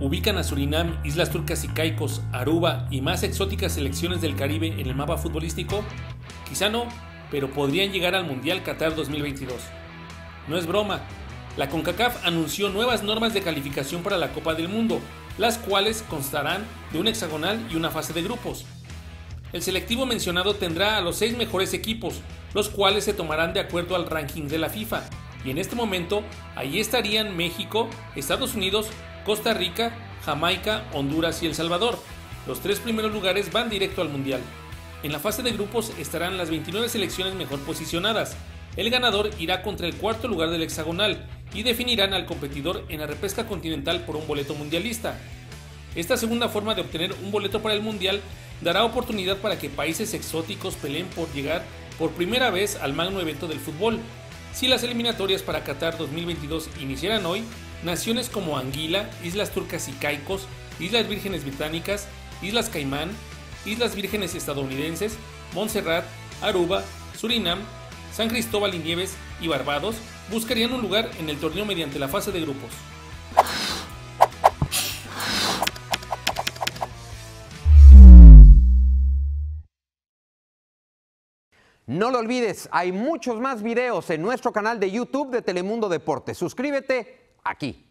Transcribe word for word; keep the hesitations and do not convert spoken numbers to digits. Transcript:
ubican a Surinam, Islas Turcas y Caicos, Aruba y más exóticas selecciones del Caribe en el mapa futbolístico? Quizá no, pero podrían llegar al Mundial Qatar dos mil veintidós. No es broma, la CONCACAF anunció nuevas normas de calificación para la Copa del Mundo, las cuales constarán de un hexagonal y una fase de grupos. El selectivo mencionado tendrá a los seis mejores equipos, los cuales se tomarán de acuerdo al ranking de la FIFA, y en este momento ahí estarían México, Estados Unidos, Costa Rica, Jamaica, Honduras y El Salvador. Los tres primeros lugares van directo al Mundial. En la fase de grupos estarán las veintinueve selecciones mejor posicionadas. El ganador irá contra el cuarto lugar del hexagonal y definirán al competidor en la repesca continental por un boleto mundialista. Esta segunda forma de obtener un boleto para el Mundial dará oportunidad para que países exóticos peleen por llegar por primera vez al magno evento del fútbol. Si las eliminatorias para Qatar dos mil veintidós iniciaran hoy, naciones como Anguila, Islas Turcas y Caicos, Islas Vírgenes Británicas, Islas Caimán, Islas Vírgenes Estadounidenses, Montserrat, Aruba, Surinam, San Cristóbal y Nieves y Barbados buscarían un lugar en el torneo mediante la fase de grupos. No lo olvides, hay muchos más videos en nuestro canal de YouTube de Telemundo Deportes. Suscríbete aquí.